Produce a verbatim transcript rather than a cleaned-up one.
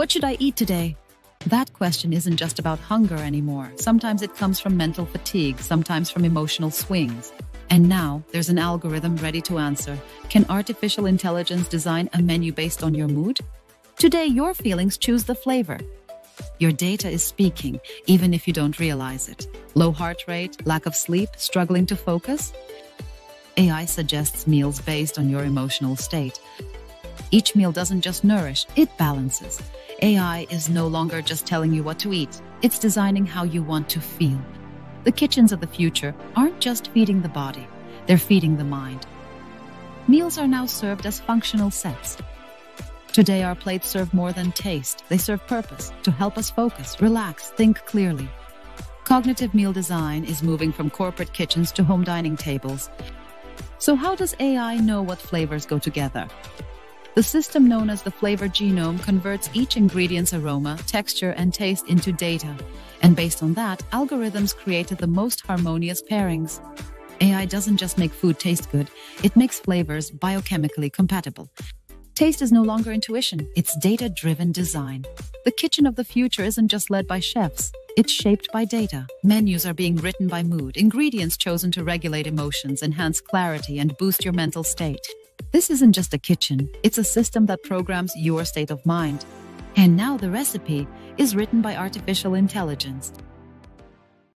What should I eat today? That question isn't just about hunger anymore. Sometimes it comes from mental fatigue, sometimes from emotional swings. And now, there's an algorithm ready to answer. Can artificial intelligence design a menu based on your mood? Today, your feelings choose the flavor. Your data is speaking, even if you don't realize it. Low heart rate, lack of sleep, struggling to focus? A I suggests meals based on your emotional state. Each meal doesn't just nourish, it balances. A I is no longer just telling you what to eat. It's designing how you want to feel. The kitchens of the future aren't just feeding the body, they're feeding the mind. Meals are now served as functional sets. Today, our plates serve more than taste. They serve purpose to help us focus, relax, think clearly. Cognitive meal design is moving from corporate kitchens to home dining tables. So how does A I know what flavors go together? The system known as the Flavor Genome converts each ingredient's aroma, texture, and taste into data. And based on that, algorithms created the most harmonious pairings. A I doesn't just make food taste good, it makes flavors biochemically compatible. Taste is no longer intuition, it's data-driven design. The kitchen of the future isn't just led by chefs, it's shaped by data. Menus are being written by mood, ingredients chosen to regulate emotions, enhance clarity, and boost your mental state. This isn't just a kitchen, it's a system that programs your state of mind. And now the recipe is written by artificial intelligence.